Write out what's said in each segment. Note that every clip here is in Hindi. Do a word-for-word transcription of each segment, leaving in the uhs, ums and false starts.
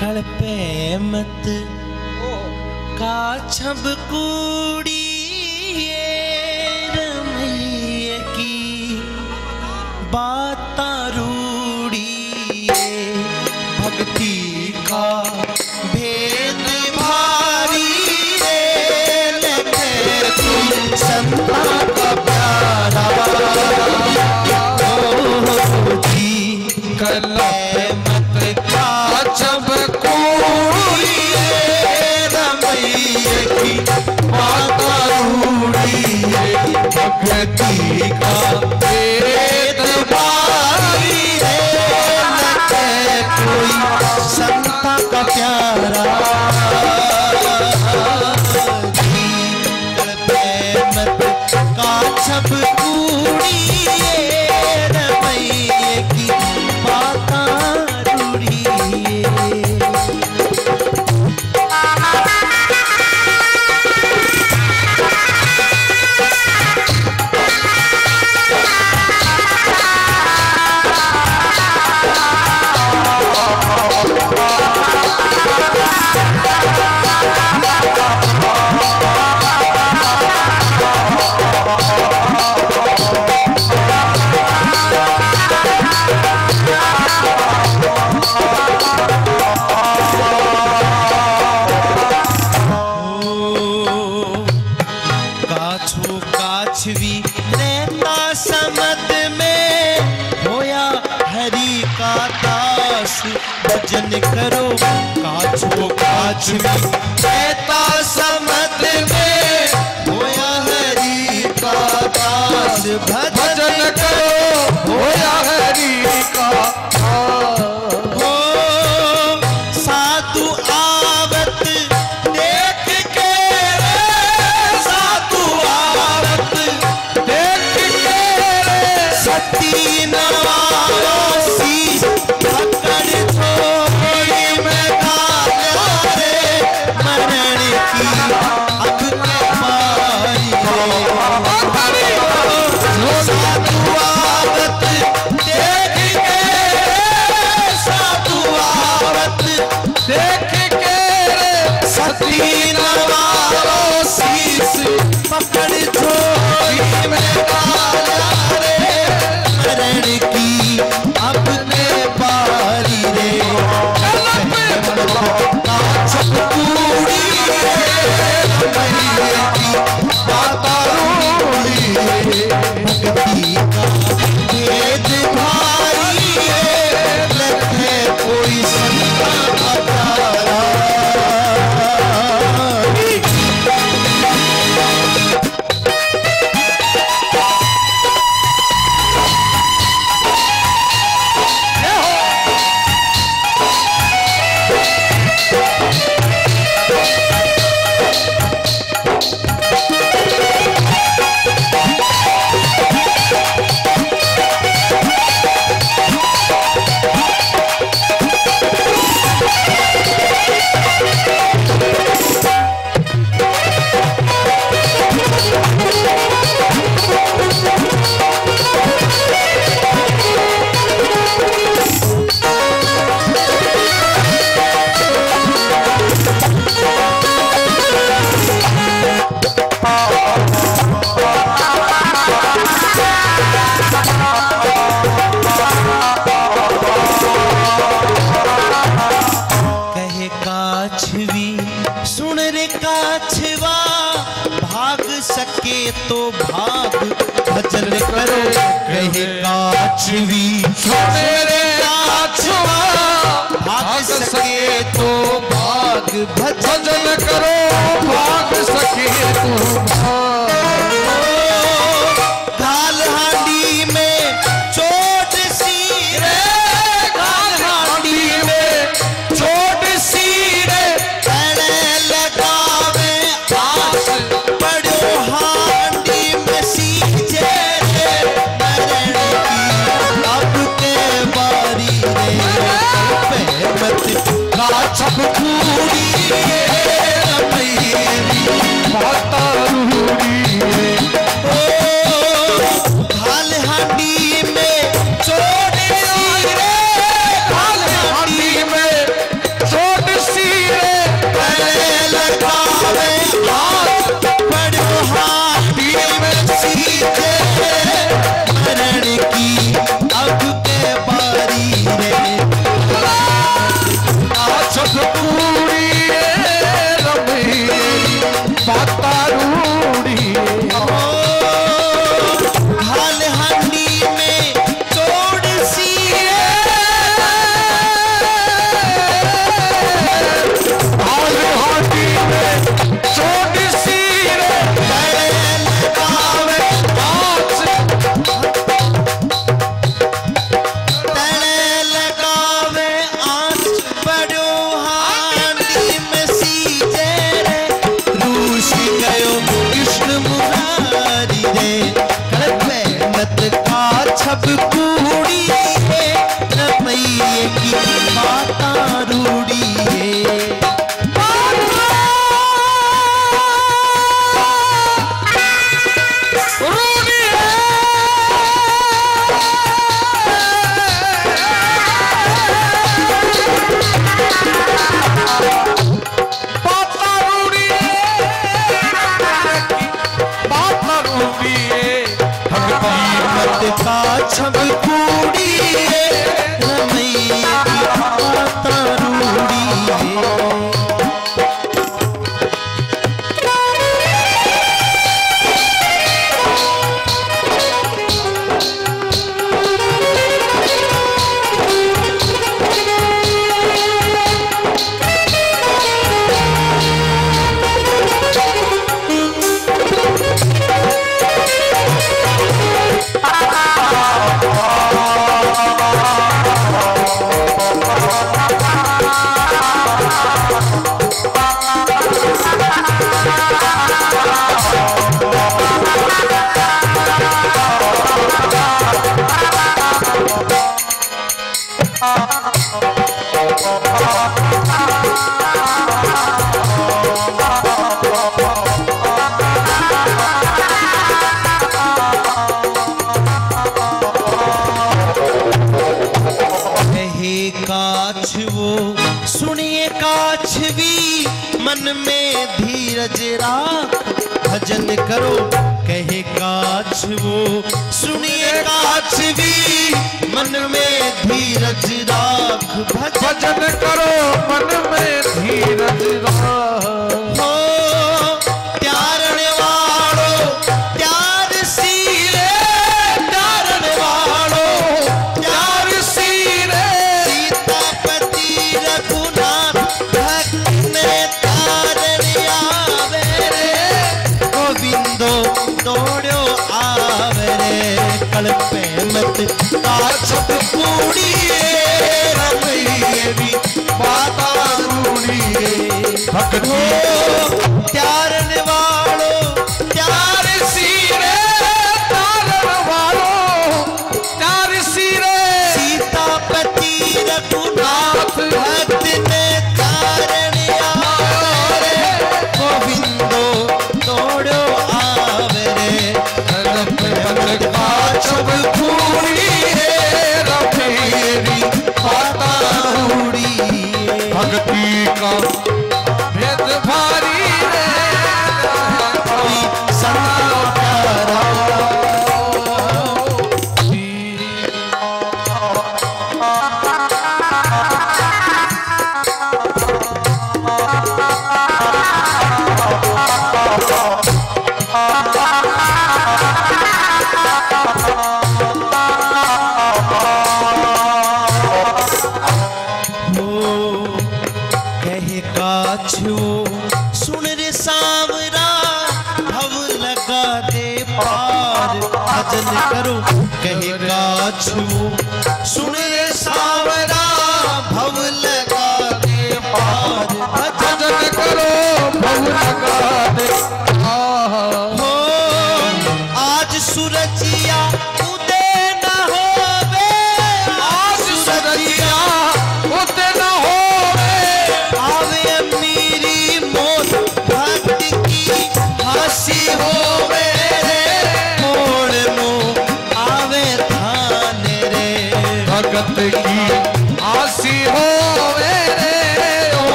कड़पे मत काछब कूड़ी रमैया की बात रूड़ी भक्ति का भेद भारी तुम संता का प्यारा कलपे मत काछब कूड़ी रमैया की बात रूड़ी भक्ति का भेद भारी कोई संता का प्यारा काछब कूड़ी रमैया की बात रूड़ी भजन करो काछो काछ में रहता समत में होया हरि का दास भजन करो होया हरि का हो साधु आवत देख के साधु आवत देख के सती नवासी भजन करो भाग सके तू घाल हांडी में चोट सी रे घाल हांडी में चोट सी रे तड़े लगावे आस पड़ो हांडी में सीजे रे मरण की अब के बारी रे मत काछब कूड़ी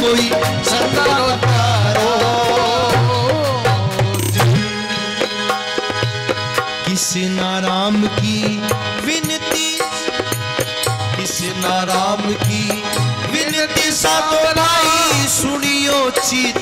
कोई सी